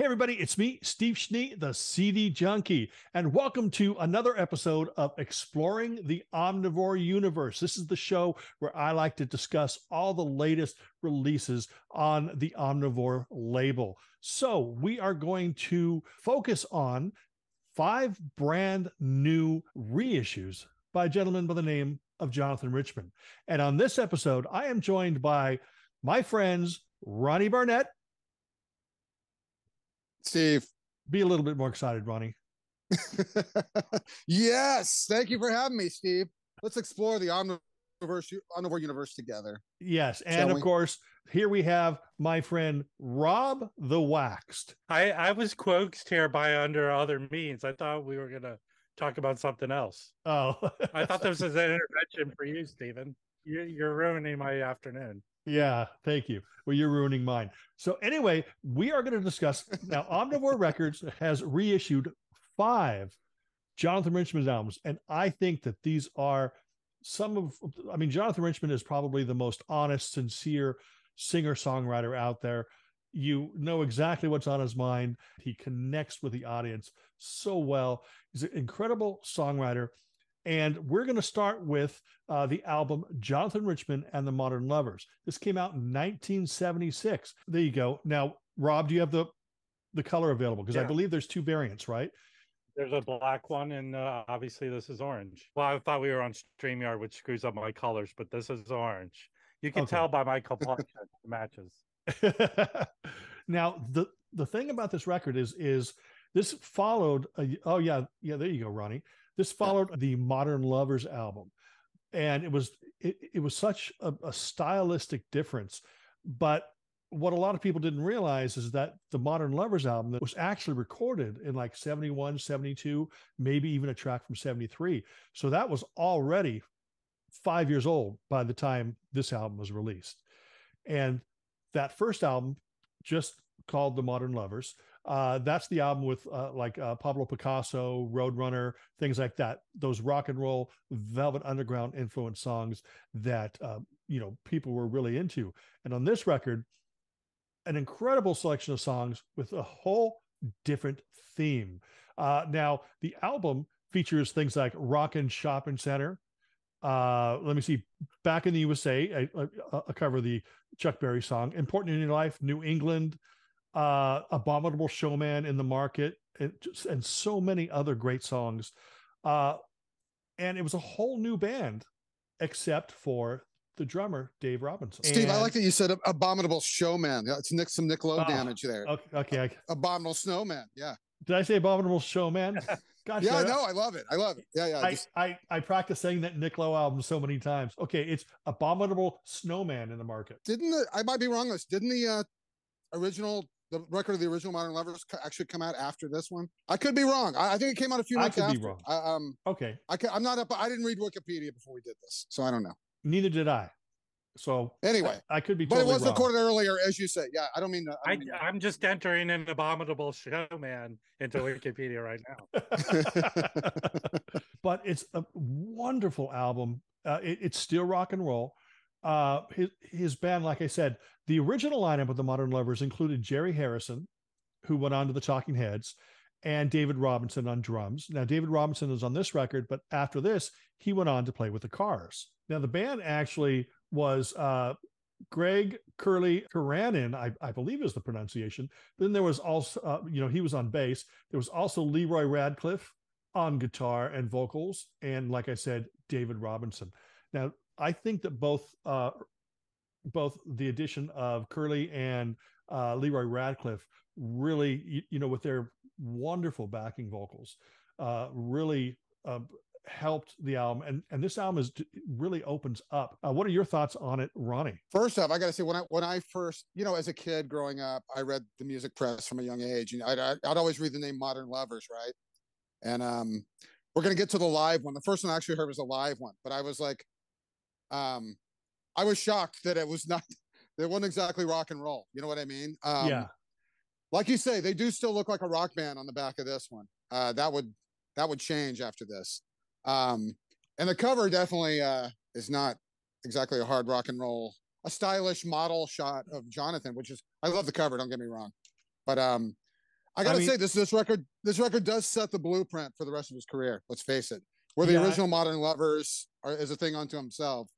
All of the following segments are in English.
Hey everybody, it's me, Steve Schnee, the CD Junkie, and welcome to another episode of Exploring the Omnivore Universe. This is the show where I like to discuss all the latest releases on the Omnivore label. So we are going to focus on 5 brand new reissues by a gentleman by the name of Jonathan Richman. And on this episode, I am joined by my friends, Ronnie Barnett. Steve. Be a little bit more excited, Ronnie. Yes. Thank you for having me, Steve. Let's explore the Omnivore universe together. Yes. And of course, here we have my friend, Rob the Waxed. I was coaxed here by under other means. I thought we were going to talk about something else. Oh, I thought this was an intervention for you, Stephen. You're ruining my afternoon. Yeah, thank you. Well, you're ruining mine. So anyway, we are going to discuss now. Omnivore Records has reissued 5 Jonathan Richman albums, and I think that these are some of, I mean, Jonathan Richman is probably the most honest, sincere singer-songwriter out there. You know exactly what's on his mind. He connects with the audience so well. He's an incredible songwriter. And we're going to start with the album Jonathan Richman and the Modern Lovers. This came out in 1976. There you go. Now, Rob, do you have the color available? Because I believe there's 2 variants, right? There's a black one, and obviously this is orange. Well, I thought we were on StreamYard, which screws up my colors, but this is orange. You can tell by my complexion it matches. Now, the thing about this record is this followed there you go, Ronnie. This followed the Modern Lovers album, and it was such a stylistic difference. But what a lot of people didn't realize is that the Modern Lovers album that was actually recorded in like 71, 72, maybe even a track from 73. So that was already 5 years old by the time this album was released. And that first album, just called The Modern Lovers, that's the album with Pablo Picasso, Roadrunner, things like that. Those rock and roll, Velvet Underground influenced songs that people were really into. And on this record, an incredible selection of songs with a whole different theme. Now, the album features things like Rockin' Shopping Center. Let me see, Back in the USA, a cover of the Chuck Berry song, Important in Your Life, New England, Abominable Snowman, In the Market, and so many other great songs. And it was a whole new band, except for the drummer, Dave Robinson. Steve, I like that you said Abominable Snowman. It's some Nick Lowe damage there. Okay. Abominable Snowman, yeah. Did I say Abominable Snowman? Gotcha. Yeah, no, I love it. Yeah. I practiced saying that Nick Lowe album so many times. Okay, it's Abominable Snowman in the Market. I might be wrong on this. Didn't the record of the original Modern Lovers actually come out after this one? I could be wrong. I think it came out a few months after. I could be wrong. Okay. I'm not up. I didn't read Wikipedia before we did this, so I don't know. Neither did I. So anyway, I could be totally wrong. But it was recorded earlier, as you say. Yeah, I don't mean to. I'm just entering an Abominable Snowman into Wikipedia right now. But it's a wonderful album. It's still rock and roll. His band, like I said, the original lineup of the Modern Lovers included Jerry Harrison, who went on to the Talking Heads, and David Robinson on drums. Now, David Robinson is on this record, but after this, he went on to play with the Cars. Now, the band actually was Greg Curly Keranen, I believe is the pronunciation. Then there was also, he was on bass. There was also Leroy Radcliffe on guitar and vocals. And like I said, David Robinson. Now, I think that both the addition of Curly and Leroy Radcliffe really, with their wonderful backing vocals, really helped the album. And this album really opens up. What are your thoughts on it, Ronnie? First off, I got to say, when I first, as a kid growing up, I read the music press from a young age. And I'd always read the name Modern Lovers, right? And we're going to get to the live one. The first one I actually heard was a live one, but I was like, I was shocked that it wasn't exactly rock and roll. You know what I mean? Yeah. Like you say, they do still look like a rock band on the back of this one. That would change after this. And the cover definitely is not exactly a hard rock and roll, a stylish model shot of Jonathan, which is, I love the cover. Don't get me wrong. But I gotta say, this record does set the blueprint for the rest of his career. Let's face it. Where the original Modern Lovers is a thing unto himself.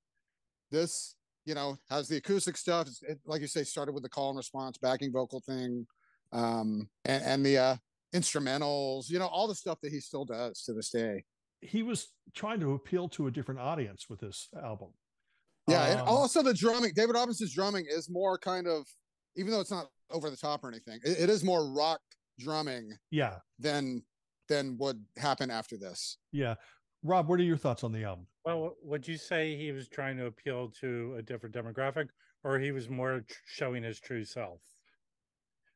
This, you know, has the acoustic stuff. It, like you say, started with the call and response, backing vocal thing, and the instrumentals. You know, all the stuff that he still does to this day. He was trying to appeal to a different audience with this album. Yeah, and also the drumming. David Robinson's drumming is more kind of, even though it's not over the top or anything, it is more rock drumming. Yeah. Than would happen after this. Yeah. Rob, what are your thoughts on the album? Well, would you say he was trying to appeal to a different demographic, or he was more showing his true self?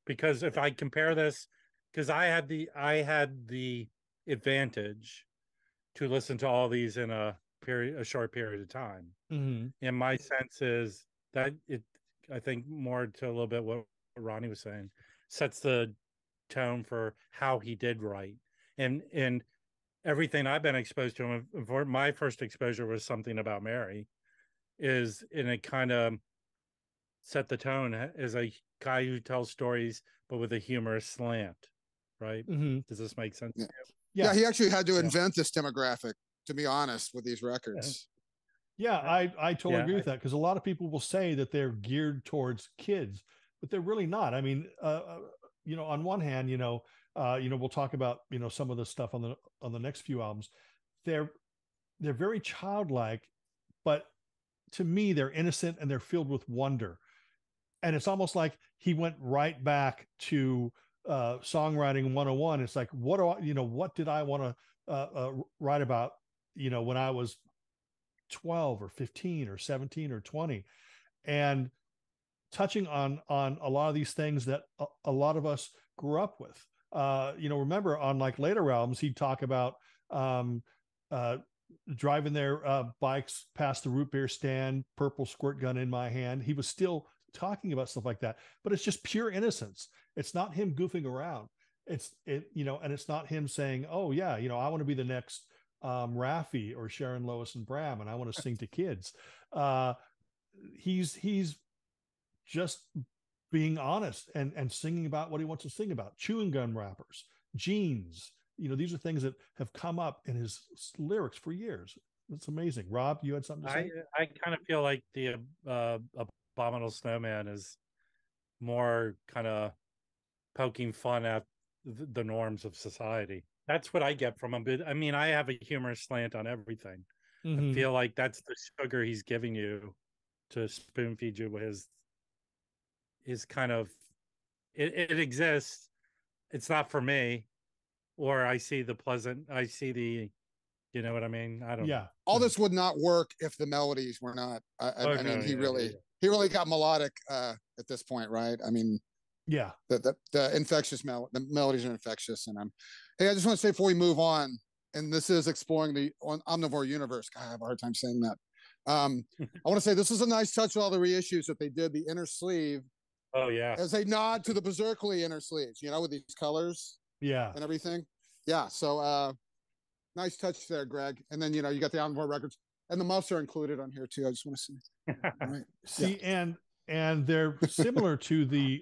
Because if I compare this, because I had the advantage to listen to all these in a short period of time. Mm-hmm. And my sense is that I think more to a little bit what Ronnie was saying, sets the tone for how he did write. And everything I've been exposed to him, my first exposure was Something About Mary, and it kind of set the tone as a guy who tells stories, but with a humorous slant, right? Mm-hmm. Does this make sense? Yeah. Yeah, he actually had to invent this demographic, to be honest, with these records. Yeah, I totally agree with that, because a lot of people will say that they're geared towards kids, but they're really not. I mean, you know, on one hand, you know, we'll talk about, you know, some of the stuff on the next few albums. They're very childlike, but to me, they're innocent and they're filled with wonder. And it's almost like he went right back to songwriting 101. It's like, what did I want to write about, you know, when I was 12 or 15 or 17 or 20, and touching on a lot of these things that a lot of us grew up with. You know, remember on like later albums, he'd talk about driving their bikes past the root beer stand, purple squirt gun in my hand. He was still talking about stuff like that, but it's just pure innocence. It's not him goofing around. You know, and it's not him saying, oh yeah, you know, I want to be the next Raffi or Sharon Lois and Bram, and I want to sing to kids. He's just being honest and singing about what he wants to sing about. Chewing gum wrappers, jeans, you know, these are things that have come up in his lyrics for years. It's amazing. Rob, you had something to say? I kind of feel like the Abominable Snowman is more kind of poking fun at the norms of society. That's what I get from him. But I mean, I have a humorous slant on everything. Mm-hmm. I feel like that's the sugar he's giving you to spoon feed you with his kind of, it exists. It's not for me. Or I see the, you know what I mean? I don't know. All this would not work if the melodies were not, I mean, he really got melodic at this point, right? I mean, yeah, the infectious the melodies are infectious, and I just want to say before we move on, and this is exploring the omnivore universe. God, I have a hard time saying that. I want to say this is a nice touch with all the reissues that they did. The inner sleeve, oh yeah, as a nod to the Beserkley inner sleeves, you know, with these colors, yeah, and everything, yeah. So nice touch there, Greg. And then you know you got the Omnivore records, and the muffs are included on here too. I just want to see. All right. See yeah. And they're similar to the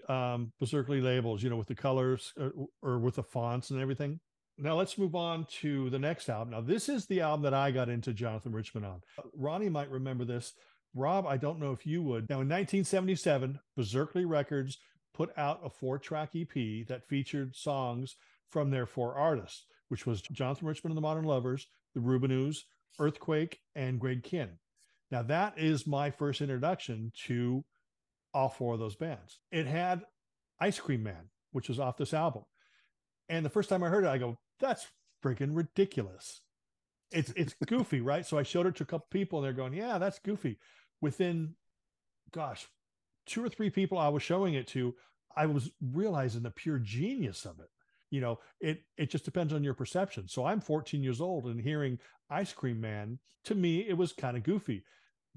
Beserkley labels, you know, with the colors or with the fonts and everything. Now let's move on to the next album. Now this is the album that I got into Jonathan Richman on. Ronnie might remember this. Rob, I don't know if you would. Now in 1977, Beserkley Records put out a 4-track EP that featured songs from their 4 artists, which was Jonathan Richman and the Modern Lovers, the Rubinoos, Earthquake, and Greg Kinn. Now that is my first introduction to all 4 of those bands. It had Ice Cream Man, which was off this album. And the first time I heard it, I go, that's freaking ridiculous. It's goofy, right? So I showed it to a couple people and they're going, yeah, that's goofy. Within, gosh, 2 or 3 people I was showing it to, I was realizing the pure genius of it. You know, it just depends on your perception. So I'm 14 years old and hearing Ice Cream Man, to me, it was kind of goofy.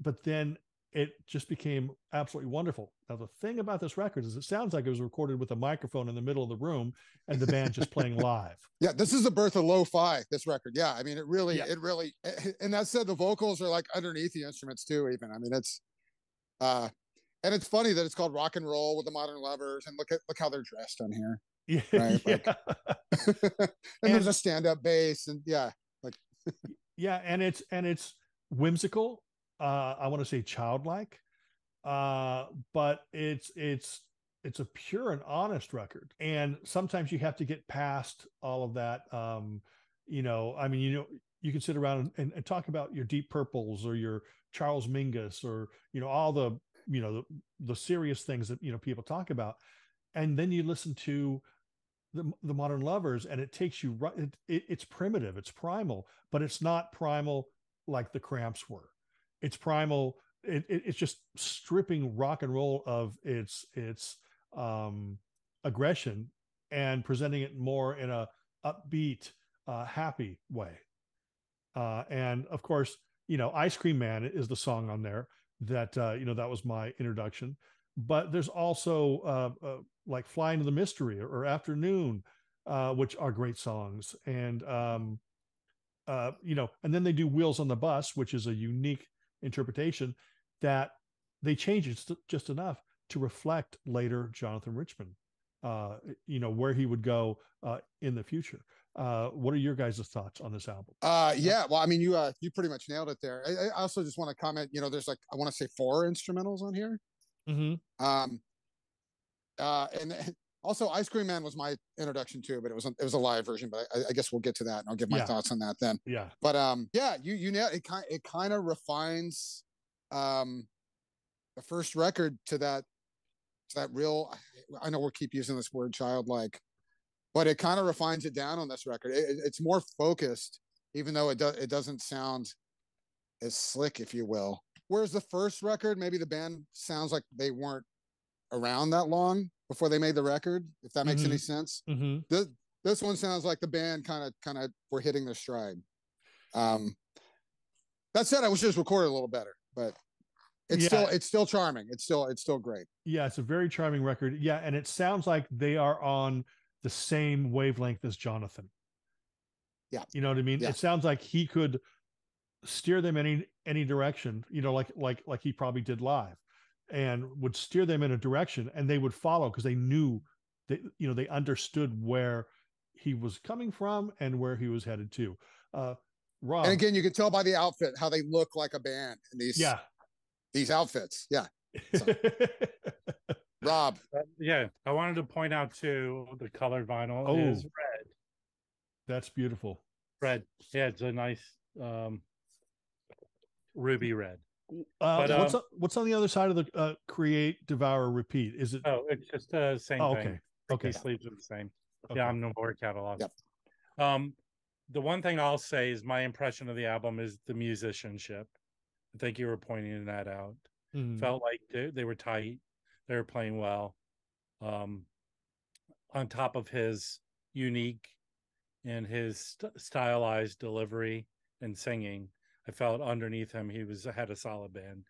But then it just became absolutely wonderful. Now, the thing about this record is it sounds like it was recorded with a microphone in the middle of the room and the band just playing live. Yeah, this is the birth of lo-fi, this record. Yeah, I mean, it really, and that said, the vocals are like underneath the instruments too, even. I mean, it's, And it's funny that it's called Rock and Roll with the Modern Lovers, and look how they're dressed on here. Yeah, right? Like, and there's a stand-up bass, and it's whimsical. I want to say childlike, but it's a pure and honest record. And sometimes you have to get past all of that. You can sit around and talk about your Deep Purples or your Charles Mingus or all the. The serious things that, people talk about. And then you listen to the Modern Lovers and it takes you right. It's primitive, it's primal, but it's not primal like the Cramps were. It's primal. It's just stripping rock and roll of its aggression and presenting it more in a upbeat, happy way. And of course, Ice Cream Man is the song on there that that was my introduction, but there's also like Flying to the Mystery or Afternoon, which are great songs, and and then they do Wheels on the Bus, which is a unique interpretation that they change it just enough to reflect later Jonathan Richman, where he would go in the future. What are your guys' thoughts on this album? You pretty much nailed it there. I also just want to comment, there's like, I want to say 4 instrumentals on here. Mm-hmm. And also Ice Cream Man was my introduction too, but it was a live version, but I guess we'll get to that and I'll give my thoughts on that then. Yeah. But you nailed it. It kind of refines the first record to that real, I know we'll keep using this word childlike, but it kind of refines it down on this record. It's more focused, even though it doesn't sound as slick, if you will. Whereas the first record, maybe the band sounds like they weren't around that long before they made the record, if that makes mm-hmm. any sense. Mm-hmm. This one sounds like the band kind of were hitting their stride. That said, I wish it was recorded a little better, but it's still charming. It's still great. Yeah, it's a very charming record. Yeah, and it sounds like they are on the same wavelength as Jonathan. Yeah. You know what I mean? Yeah. It sounds like he could steer them any direction, like he probably did live, and would steer them in a direction and they would follow because they knew that, they understood where he was coming from and where he was headed to. Rob. And again, you can tell by the outfit how they look like a band in these outfits. Yeah. So. Rob. I wanted to point out too, the colored vinyl is red. That's beautiful. Red. Yeah, it's a nice ruby red. But what's on the other side of the create, devour, repeat? Is it? Oh, it's just the same thing. Okay. Okay. These sleeves are the same. Okay. The Omnivore catalog. Yep. The one thing I'll say is my impression of the album is the musicianship. I think you were pointing that out. Mm. Felt like they were tight. They were playing well, on top of his unique and his stylized delivery and singing. I felt underneath him he had a solid band,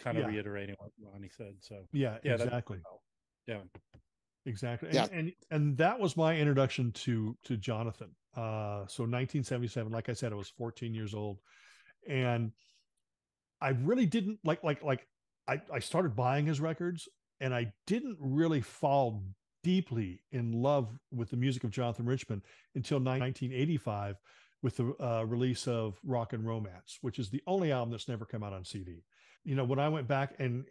kind of reiterating what Ronnie said. So yeah, exactly. Yeah, exactly. Yeah. And that was my introduction to Jonathan. So 1977, like I said, I was 14 years old, and I really didn't like. I started buying his records. And I didn't really fall deeply in love with the music of Jonathan Richman until 1985 with the release of Rock and Romance, which is the only album that's never come out on CD. When I went back and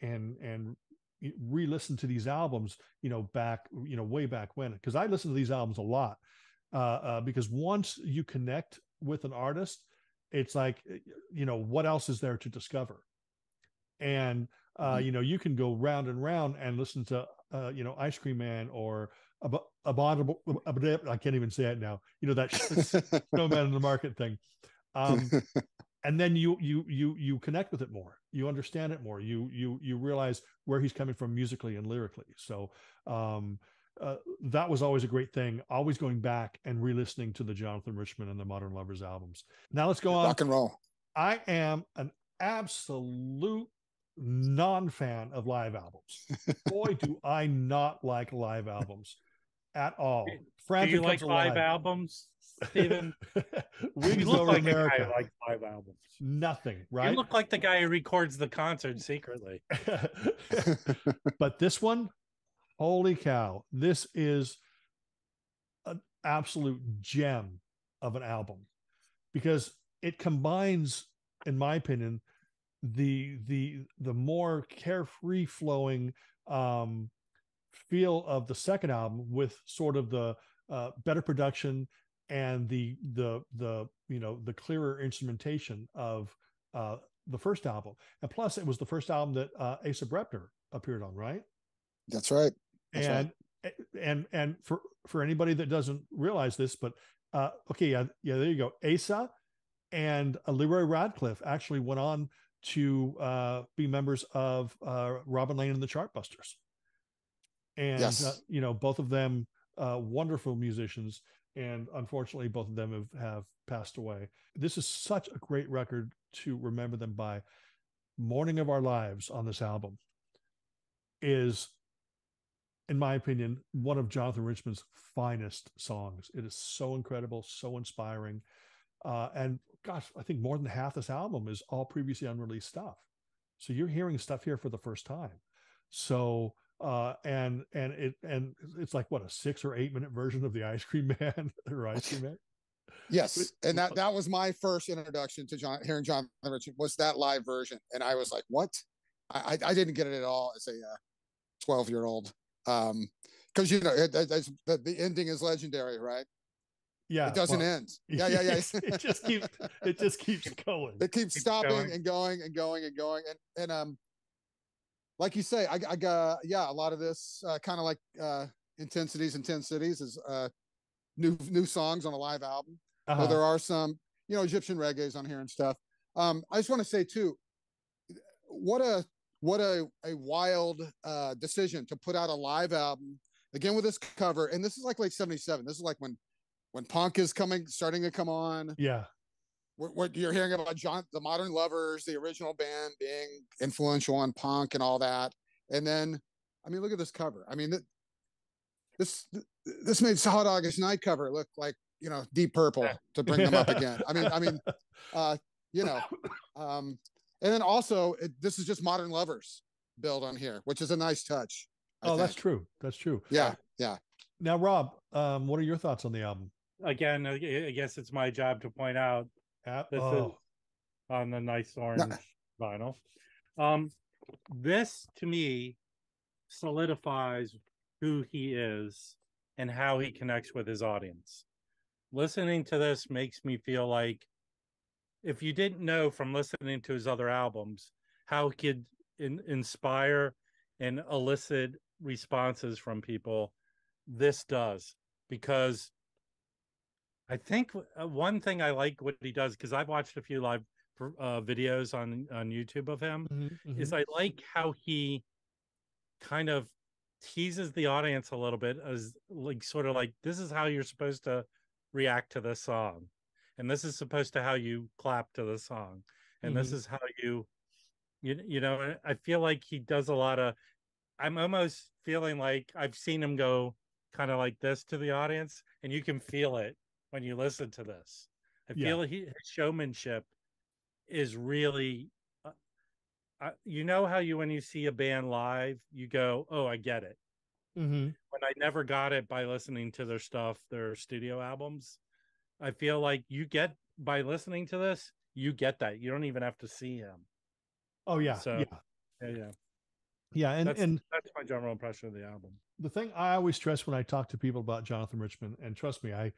re-listened to these albums, way back when, because I listened to these albums a lot, because once you connect with an artist, it's like, what else is there to discover? And you can go round and round and listen to Ice Cream Man or Abominable. I can't even say it now. That Snowman in the Market thing, and then you connect with it more. You understand it more. You realize where he's coming from musically and lyrically. So that was always a great thing. Always going back and re-listening to the Jonathan Richman and the Modern Lovers albums. Now let's go on. Rock and roll. I am an absolute non-fan of live albums. Boy, do I not like live albums. at all. Do you like live albums, Steven? You look like a guy who likes live albums. Nothing, right? You look like the guy who records the concert secretly. But this one, holy cow, this is an absolute gem of an album, because it combines, in my opinion, the more carefree flowing feel of the second album with sort of the better production and the you know, the clearer instrumentation of the first album. And plus, it was the first album that Asa Brebner appeared on, right? That's right. And for anybody that doesn't realize this, but there you go. Asa and Leroy Radcliffe actually went on to be members of Robin Lane and the Chartbusters. And, yes. You know, both of them wonderful musicians. And unfortunately, both of them have passed away. This is such a great record to remember them by. Morning of Our Lives on this album is, in my opinion, one of Jonathan Richman's finest songs. It is so incredible, so inspiring. And gosh, I think more than half this album is all previously unreleased stuff. So you're hearing stuff here for the first time. So... it's like what, a 6 or 8 minute version of the Ice Cream Man or Ice Cream Man. Yes, and that was my first introduction to Jonathan Richman, was that live version, and I was like, what? I didn't get it at all as a 12-year-old, because you know the ending is legendary, right? Yeah, it doesn't end. Yeah. it just keeps going. It keeps stopping going. and going. And like you say, I got, a lot of this kind of like Intensities is new songs on a live album. Uh-huh. So there are some, you know, Egyptian reggae's on here and stuff. I just want to say too, what a wild decision to put out a live album again with this cover. And this is like late 1977. This is like when punk is starting to come on. Yeah. What you're hearing about the Modern Lovers, the original band, being influential on punk and all that. And then, I mean, look at this cover. I mean, this made Hot August Night cover look like, you know, Deep Purple, to bring them up again. And then also this is just Modern Lovers build on here, which is a nice touch. I think. That's true. Yeah. Now, Rob, what are your thoughts on the album? Again, I guess it's my job to point out. This is on the nice orange vinyl. This to me solidifies who he is and how he connects with his audience. Listening to this makes me feel like, if you didn't know from listening to his other albums how he could inspire and elicit responses from people, this does. Because I think one thing I like what he does, because I've watched a few live videos on YouTube of him, mm-hmm. is I like how he kind of teases the audience a little bit, as like sort of like, this is how you're supposed to react to this song, and this is supposed to how you clap to the song, and mm-hmm. this is how you know. I feel like he does a lot of. I'm almost feeling like I've seen him go kind of like this to the audience, and you can feel it. When you listen to this, I feel his showmanship is really, you know how when you see a band live, you go, oh, I get it. Mm-hmm. When I never got it by listening to their stuff, their studio albums, I feel like you get, by listening to this, you get that. You don't even have to see him. Oh, yeah. So, yeah. Yeah, that's my general impression of the album. The thing I always stress when I talk to people about Jonathan Richman, and trust me, I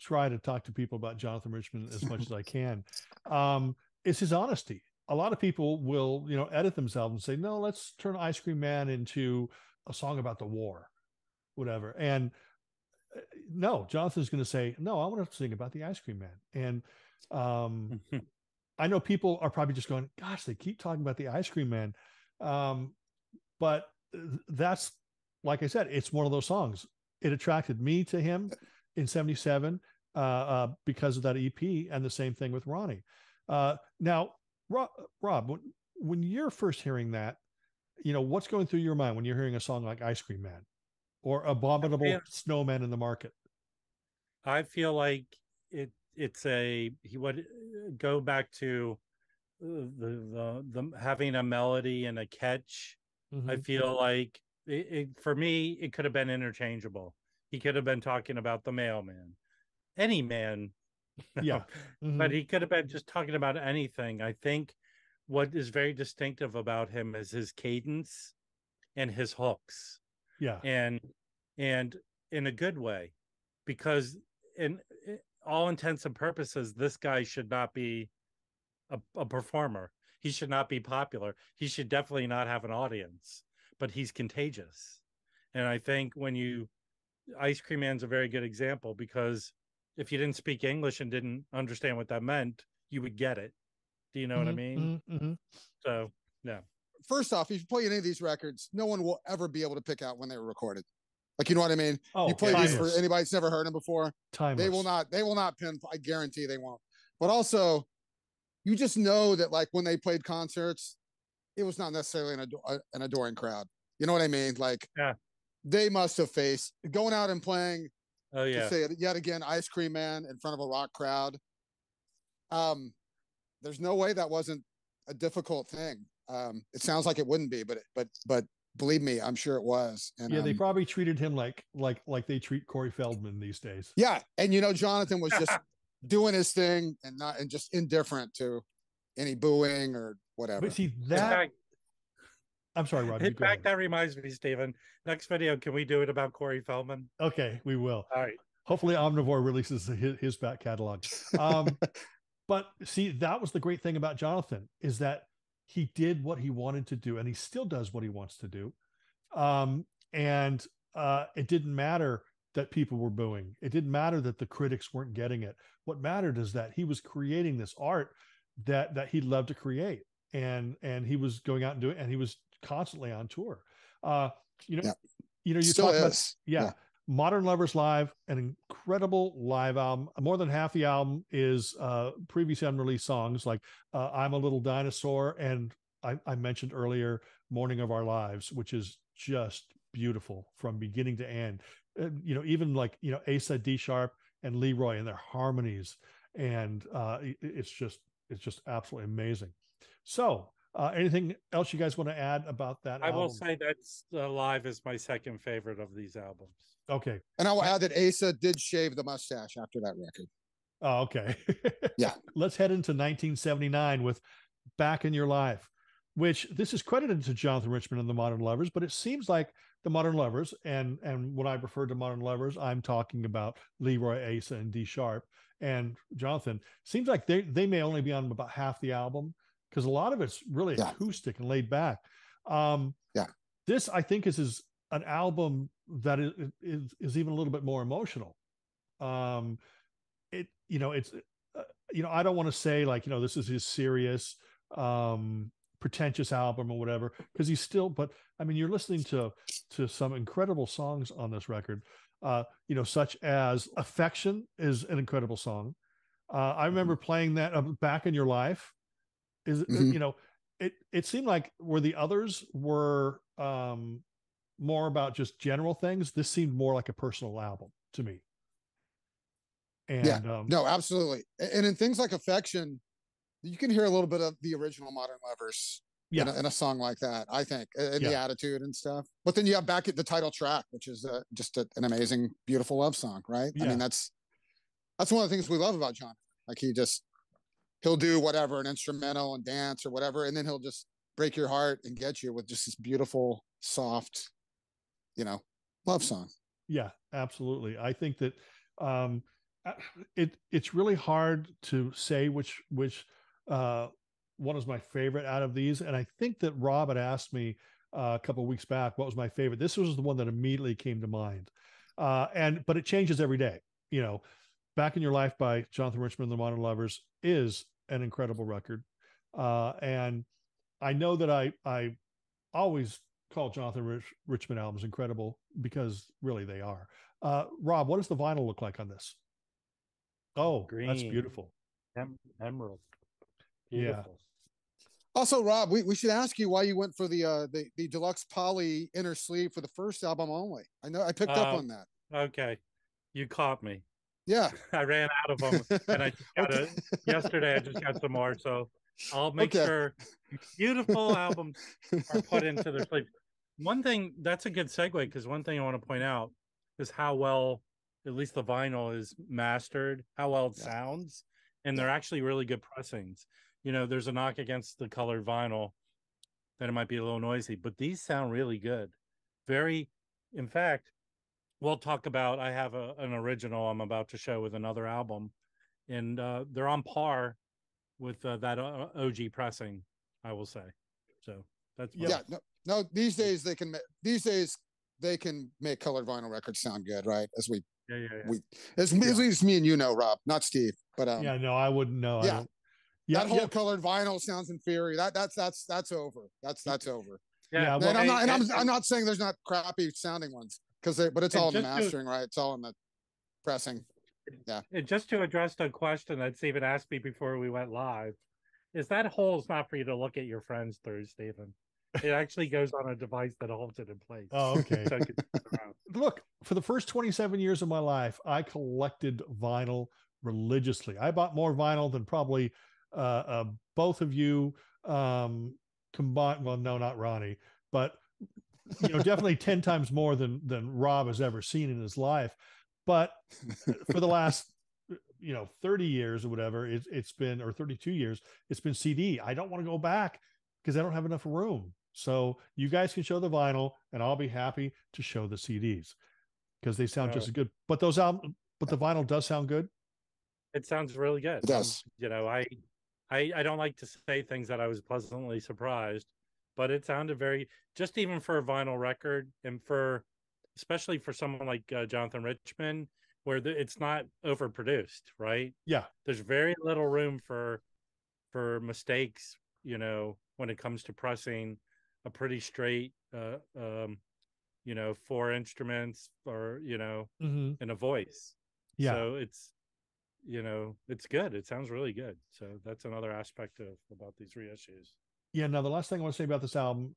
try to talk to people about Jonathan Richman as much as I can. It's his honesty. A lot of people will, you know, edit themselves and say, no, let's turn Ice Cream Man into a song about the war, whatever. And no, Jonathan's going to say, no, I want to sing about the Ice Cream Man. And I know people are probably just going, gosh, they keep talking about the Ice Cream Man. But that's, like I said, it's one of those songs. It attracted me to him in 1977 because of that EP, and the same thing with Ronnie. Now, Rob, when you're first hearing that, you know, what's going through your mind when you're hearing a song like Ice Cream Man? or Abominable Snowman in the Market? I feel like he would go back to the having a melody and a catch. Mm-hmm. I feel like for me, it could have been interchangeable. He could have been talking about the mailman, any man. Yeah. Mm-hmm. But he could have been just talking about anything. I think what is very distinctive about him is his cadence and his hooks. Yeah. And in a good way, because in all intents and purposes, this guy should not be a performer. He should not be popular. He should definitely not have an audience, but he's contagious. And I think Ice Cream Man's a very good example, because if you didn't speak English and didn't understand what that meant, you would get it. Do you know what I mean? Mm-hmm. So, yeah. First off, if you play any of these records, no one will ever be able to pick out when they were recorded. Like, you know what I mean? Oh, you play these for anybody that's never heard them before. Timeless. They will not pin. I guarantee they won't. But also, you just know that, like, when they played concerts, it was not necessarily an adoring crowd. You know what I mean? Like, yeah. They must have faced going out and playing. Oh yeah. To say it yet again, Ice Cream Man in front of a rock crowd. There's no way that wasn't a difficult thing. It sounds like it wouldn't be, but believe me, I'm sure it was. And yeah, they probably treated him like they treat Corey Feldman these days. Yeah. And Jonathan was just doing his thing and just indifferent to any booing or whatever. But see that. I'm sorry, Rob. In fact, that reminds me, Stephen. Next video, can we do it about Corey Feldman? Okay, we will. All right. Hopefully, Omnivore releases his back catalog. But see, that was the great thing about Jonathan, is that he did what he wanted to do, and he still does what he wants to do. And it didn't matter that people were booing. It didn't matter that the critics weren't getting it. What mattered is that he was creating this art that he loved to create, and he was going out and doing it, and he was constantly on tour. You talk about Modern Lovers Live, an incredible live album. More than half the album is previously unreleased songs, like I'm a Little Dinosaur, and I mentioned earlier Morning of Our Lives, which is just beautiful from beginning to end. Even Asa D. Sharp and Leroy and their harmonies, and it's just absolutely amazing. So anything else you guys want to add about that album? I will say that's Live is my second favorite of these albums. Okay. And I will add that Asa did shave the mustache after that record. Oh, okay. Yeah. Let's head into 1979 with Back in Your Life, which this is credited to Jonathan Richman and the Modern Lovers, but it seems like the Modern Lovers, and when I refer to Modern Lovers, I'm talking about Leroy, Asa, and D. Sharp, and Jonathan. Seems like they may only be on about half the album, because a lot of it's really acoustic and laid back. This, I think, is an album that is even a little bit more emotional. I don't want to say this is his serious, pretentious album or whatever, because he's still. But I mean, you're listening to some incredible songs on this record. Such as Affection is an incredible song. I remember playing that Back in Your Life. It seemed like where the others were more about just general things, this seemed more like a personal album to me. And no, absolutely. And in things like Affection, you can hear a little bit of the original Modern Lovers in a song like that, I think, and the attitude and stuff. But then you have back at the title track, which is just an amazing, beautiful love song, right? Yeah. I mean, that's one of the things we love about Jonathan. Like, he'll do whatever, an instrumental and dance or whatever, and then he'll just break your heart and get you with just this beautiful, soft, love song. Yeah, absolutely. I think that it's really hard to say which one is my favorite out of these. And I think that Rob had asked me a couple of weeks back what was my favorite. This was the one that immediately came to mind. But it changes every day. Back in Your Life by Jonathan Richman and the Modern Lovers is an incredible record. And I know that I always call Jonathan Richman albums incredible, because really they are. Rob, what does the vinyl look like on this? Oh, green. That's beautiful. Emerald. Beautiful. Yeah. Also, Rob, we should ask you why you went for the deluxe poly inner sleeve for the first album only. I know I picked up on that. Okay, you caught me. Yeah, I ran out of them, and I just got okay. Yesterday I just got some more, so I'll make sure beautiful albums are put into their sleeve. One thing that's a good segue, because one thing I want to point out is how well, at least the vinyl is mastered, how well it sounds, and they're actually really good pressings. You know, there's a knock against the colored vinyl that it might be a little noisy, but these sound really good. Very, in fact, we'll talk about, I have an original I'm about to show with another album, and they're on par with that OG pressing, I will say. So that's no, these days they can make colored vinyl records sound good, right? As we at least me and you know, Rob, not Steve, but I wouldn't know. That whole colored vinyl sounds inferior. That's over. That's over. Yeah, well, I'm not saying there's not crappy sounding ones, because but it's all in the mastering, right? It's all in the pressing. Yeah. And just to address the question that Stephen asked me before we went live, is that hole's not for you to look at your friends through, Stephen. It actually goes on a device that holds it in place. Oh, okay. So look, for the first 27 years of my life, I collected vinyl religiously. I bought more vinyl than probably. Both of you combined, well, no, not Ronnie, but you know, definitely 10 times more than Rob has ever seen in his life. But for the last, 30 years or whatever, it's been, or 32 years, it's been CD. I don't want to go back because I don't have enough room. So you guys can show the vinyl, and I'll be happy to show the CDs because they sound just as good. But the vinyl does sound good. It sounds really good. It does. I don't like to say things that I was pleasantly surprised, but it sounded very, just even for a vinyl record, and for, especially for someone like Jonathan Richman, where it's not overproduced, right? Yeah. There's very little room for mistakes, when it comes to pressing a pretty straight, 4 instruments or, and a voice. Yeah. So it's good. It sounds really good. So that's another aspect about these reissues. Yeah. Now, the last thing I want to say about this album,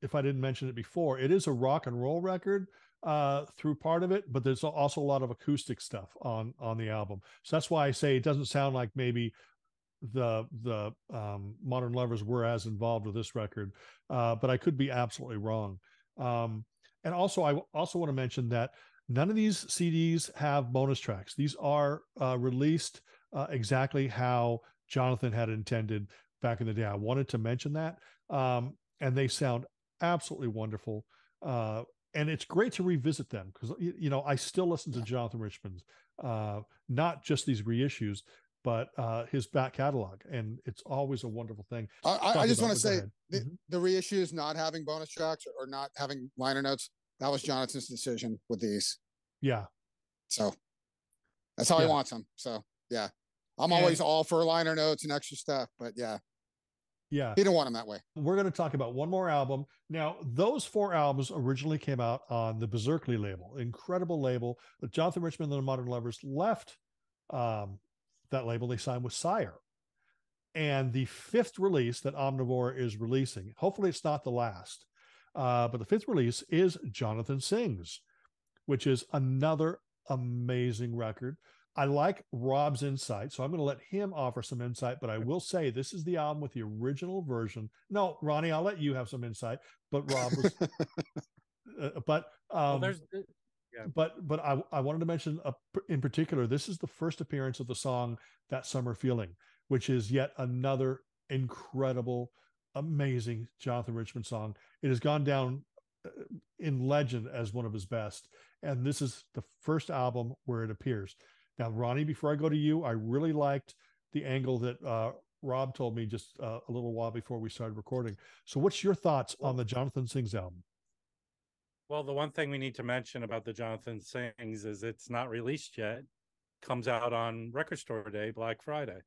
if I didn't mention it before, it is a rock and roll record through part of it, but there's also a lot of acoustic stuff on the album. So that's why I say it doesn't sound like maybe the Modern Lovers were as involved with this record, but I could be absolutely wrong. And also, I also want to mention that none of these CDs have bonus tracks. These are released exactly how Jonathan had intended back in the day. I wanted to mention that. And they sound absolutely wonderful. And it's great to revisit them because, I still listen to Jonathan Richman's, not just these reissues, but his back catalog. And it's always a wonderful thing. I just want to say the reissues not having bonus tracks or not having liner notes, that was Jonathan's decision with these. Yeah. So that's how he wants them. So, yeah. I'm always all for liner notes and extra stuff, but yeah. Yeah. He didn't want them that way. We're going to talk about one more album. Now, those 4 albums originally came out on the Beserkley label. Incredible label. Jonathan Richman and the Modern Lovers left that label. They signed with Sire. And the 5th release that Omnivore is releasing, hopefully it's not the last, but the 5th release is Jonathan Sings, which is another amazing record. I like Rob's insight, so I'm going to let him offer some insight, but I will say this is the album with the original version. No, Ronnie, I'll let you have some insight, but Rob was, I wanted to mention in particular, this is the first appearance of the song That Summer Feeling, which is yet another incredible, amazing Jonathan Richman song. It has gone down in legend as one of his best, and this is the first album where it appears. Now, Ronnie, before I go to you, I really liked the angle that Rob told me just a little while before we started recording. So what's your thoughts on the Jonathan Sings album? Well, the one thing we need to mention about the Jonathan Sings is it's not released yet. Comes out on Record Store Day, Black Friday.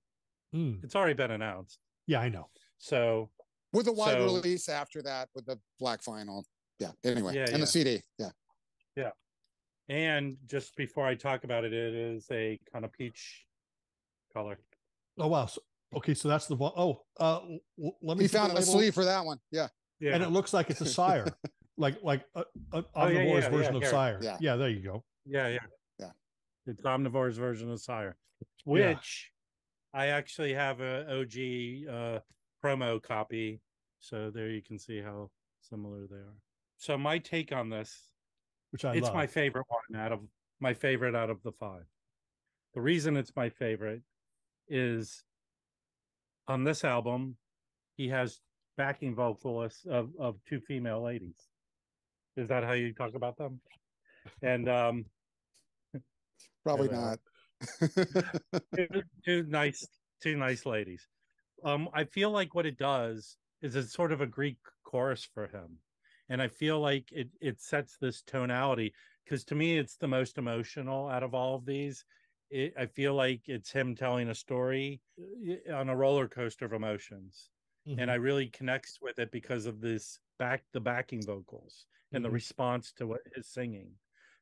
It's already been announced. Yeah, I know. So with a wide release after that with the black vinyl. Yeah. Anyway. Yeah, and the CD. Yeah. Yeah. And just before I talk about it, it is a kind of peach color. Oh, wow. So, Okay, so that's the one. Oh, let me. He found a sleeve for that one. Yeah, yeah. And it looks like it's a Sire, like Omnivore's version of Sire. Yeah. Yeah, there you go. Yeah, yeah, yeah. It's Omnivore's version of Sire, which I actually have an OG promo copy. So there you can see how similar they are. So my take on this, which I love. My favorite one out of the five. The reason it's my favorite is on this album, he has backing vocalists of two female ladies. Is that how you talk about them? And probably not. two nice ladies. I feel like what it does is it's sort of a Greek chorus for him. And I feel like it sets this tonality, because to me, it's the most emotional out of all of these. I feel like it's him telling a story on a roller coaster of emotions. Mm-hmm. And I really connect with it because of this the backing vocals and the response to what his singing.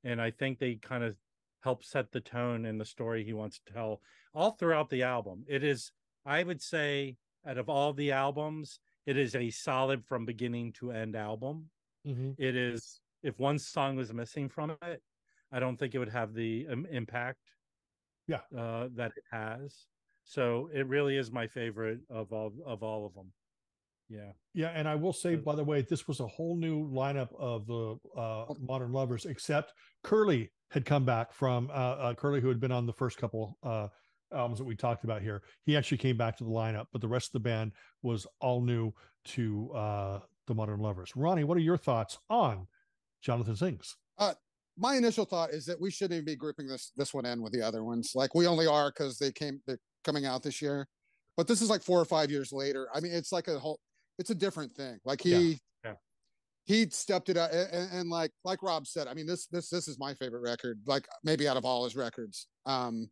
And I think they kind of help set the tone and the story he wants to tell all throughout the album. It is, I would say, out of all the albums, it is a solid from beginning to end album. Mm-hmm. It is, if one song was missing from it, I don't think it would have the impact that it has. So it really is my favorite of all of them. Yeah. Yeah. And I will say, by the way, this was a whole new lineup of the Modern Lovers, except Curly had come back from Curly, who had been on the first couple albums that we talked about here. He actually came back to the lineup, but the rest of the band was all new to the Modern Lovers. Ronnie, what are your thoughts on Jonathan Sings? My initial thought is that we shouldn't even be grouping this one in with the other ones. Like, we only are because they're coming out this year, but this is like 4 or 5 years later. I mean, it's like it's a different thing. Like he stepped it up, and like Rob said, I mean, this is my favorite record, like maybe out of all his records. And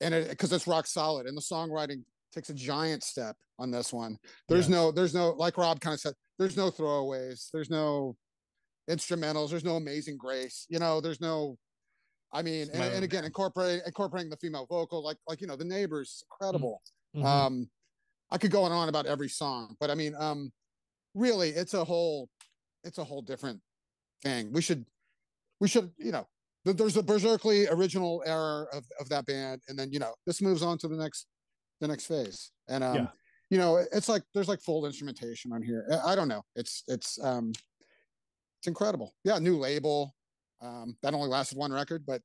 because it's rock solid, and the songwriting takes a giant step on this one. There's no, like Rob kind of said, there's no throwaways, there's no instrumentals, there's no amazing grace, there's no, I mean, and again, incorporating the female vocal, like The Neighbors, incredible. Mm-hmm. I could go on about every song, but I mean, really, it's a whole different thing. We should, there's a Beserkley original era of that band, and then this moves on to the next phase, and it's like there's like full instrumentation on here. I don't know, it's incredible. Yeah, new label, that only lasted one record, but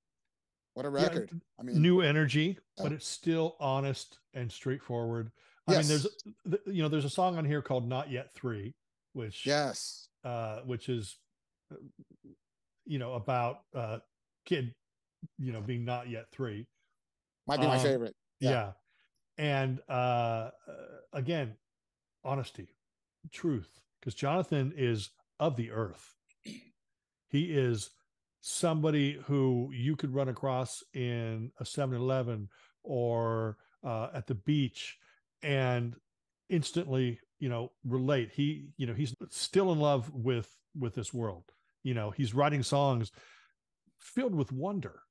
what a record! Yeah, I mean, new energy, but it's still honest and straightforward. I mean, there's there's a song on here called "Not Yet Three," which is about kid being not yet three. Might be my favorite. And again, honesty, truth, because Jonathan is of the earth. He is somebody who you could run across in a 7-Eleven or at the beach and instantly relate. He he's still in love with this world. He's writing songs filled with wonder,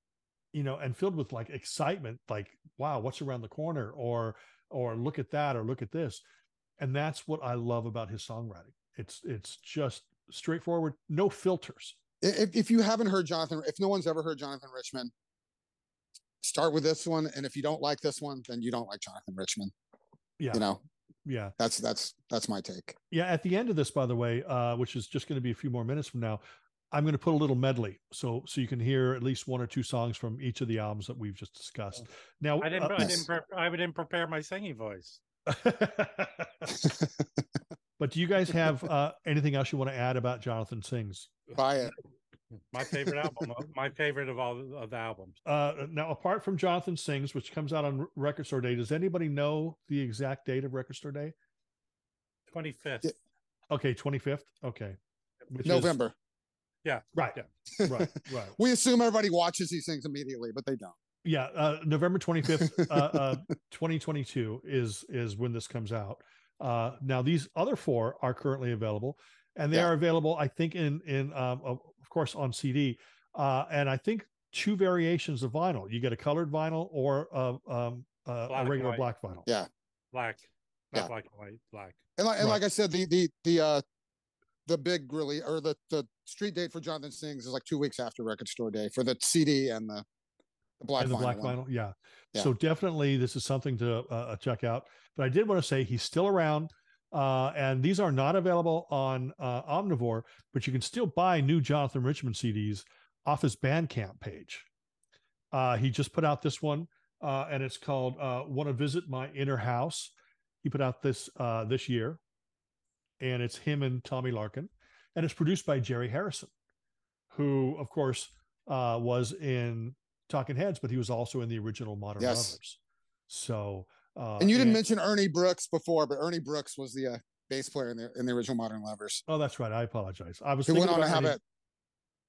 and filled with like excitement, like, wow, what's around the corner, or look at that, or look at this. And that's what I love about his songwriting. It's just straightforward, no filters. If you haven't heard Jonathan, if no one's ever heard Jonathan Richman, start with this one. And if you don't like this one, then you don't like Jonathan Richman. Yeah. Yeah. That's my take. Yeah. At the end of this, by the way, which is just going to be a few more minutes from now, I'm going to put a little medley so you can hear at least one or two songs from each of the albums that we've just discussed. Now, I didn't prepare my singing voice. But do you guys have anything else you want to add about Jonathan Sings? Buy it. My favorite album. My favorite of all of the albums. Now, apart from Jonathan Sings, which comes out on Record Store Day, does anybody know the exact date of Record Store Day? 25th. Yeah. Okay, 25th. Okay. Which November. Yeah. Right. Yeah. Right. We assume everybody watches these things immediately, but they don't. Yeah. November 25th, 2022 is when this comes out. Now these other four are currently available, and they are available, I think, in of course on CD, and I think two variations of vinyl. You get a colored vinyl or a regular black vinyl. Yeah. Black. Not yeah. black and white, black. And like, I said, the big really, or the street date for Jonathan Sings is like 2 weeks after Record Store Day for the CD and the black and the vinyl. Black vinyl. Yeah. Yeah. So definitely this is something to check out, but I did want to say he's still around. And these are not available on Omnivore, but you can still buy new Jonathan Richman CDs off his Bandcamp page. He just put out this one, and it's called "Want to Visit My Inner House." He put out this this year, and it's him and Tommy Larkin, and it's produced by Jerry Harrison, who, of course, was in Talking Heads, but he was also in the original Modern Lovers. So. And you didn't mention Ernie Brooks before, but Ernie Brooks was the bass player in the original Modern Lovers. Oh, that's right. I apologize. I was. He went on to have it.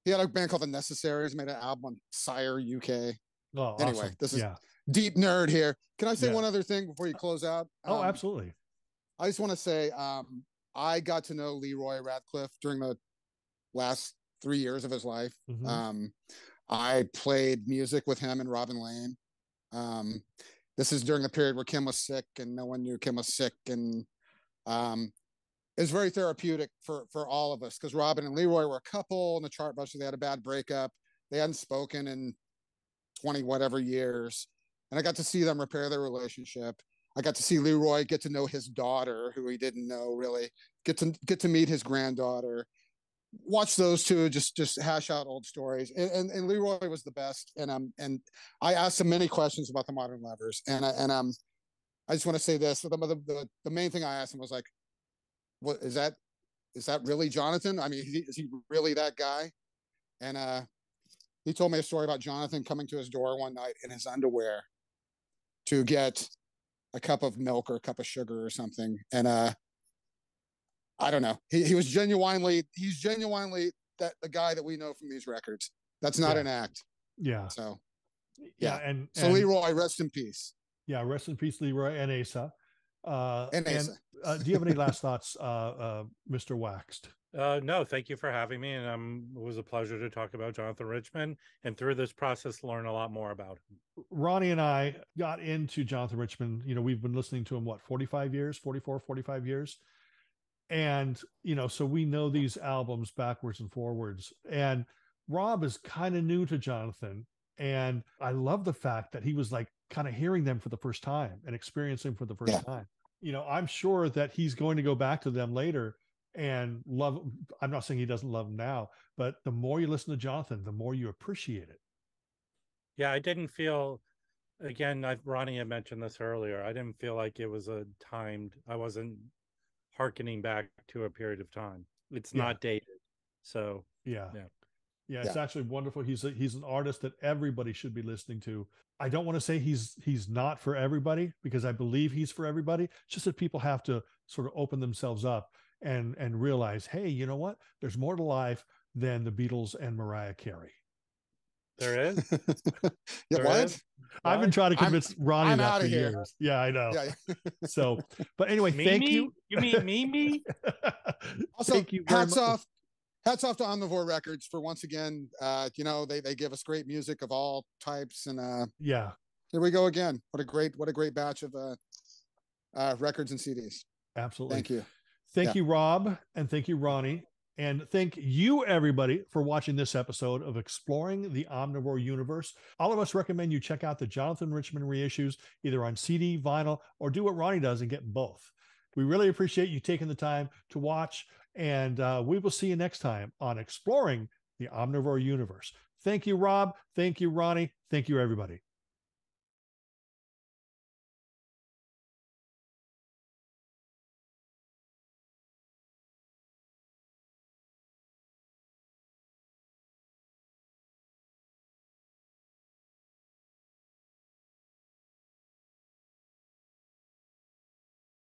He had a band called The Necessaries. Made an album on Sire UK. Oh, anyway, awesome. This is deep nerd here. Can I say one other thing before you close out? Oh, absolutely. I just want to say I got to know Leroy Radcliffe during the last 3 years of his life. Mm-hmm. I played music with him and Robin Lane. This is during the period where Kim was sick and no one knew Kim was sick. And it was very therapeutic for all of us because Robin and Leroy were a couple in the Chartbusters. They had a bad breakup. They hadn't spoken in 20 whatever years. And I got to see them repair their relationship. I got to see Leroy get to know his daughter, who he didn't know really, get to meet his granddaughter, watch those two just hash out old stories, and Leroy was the best. And I asked him many questions about the Modern Lovers, and I just want to say this: the main thing I asked him was like, "What is that? Is that really Jonathan? I mean, is he really that guy?" And he told me a story about Jonathan coming to his door one night in his underwear to get a cup of milk or a cup of sugar or something, and I don't know. He's genuinely that the guy that we know from these records. That's not an act. Yeah. So, and Leroy, rest in peace. Yeah. Rest in peace, Leroy and Asa. And Asa. Do you have any last thoughts, Mr. Waxed? No, thank you for having me. And it was a pleasure to talk about Jonathan Richman, and through this process, learn a lot more about him. Ronnie and I got into Jonathan Richman. You know, we've been listening to him, 45 years. And, you know, so we know these albums backwards and forwards. And Rob is kind of new to Jonathan. And I love the fact that he was like kind of hearing them for the first time and experiencing for the first time. You know, I'm sure that he's going to go back to them later and love. I'm not saying he doesn't love them now, but the more you listen to Jonathan, the more you appreciate it. Yeah, I didn't feel, again, Ronnie had mentioned this earlier. I didn't feel like it was I wasn't harkening back to a period of time. It's not dated. So it's actually wonderful. He's an artist that everybody should be listening to. I don't want to say he's not for everybody, because I believe he's for everybody. It's just that people have to sort of open themselves up and realize, hey, you know what, there's more to life than the Beatles and Mariah Carey. There is. I've been trying to convince Ronnie that for years. Yeah, I know. Yeah. So, but anyway, thank you. You mean Mimi? Also, thank you hats off to Omnivore Records for once again. You know, they give us great music of all types, and here we go again. What a great batch of records and CDs. Absolutely. Thank you. Thank you, Rob, and thank you, Ronnie. And thank you, everybody, for watching this episode of Exploring the Omnivore Universe. All of us recommend you check out the Jonathan Richman reissues, either on CD, vinyl, or do what Ronnie does and get both. We really appreciate you taking the time to watch, and we will see you next time on Exploring the Omnivore Universe. Thank you, Rob. Thank you, Ronnie. Thank you, everybody.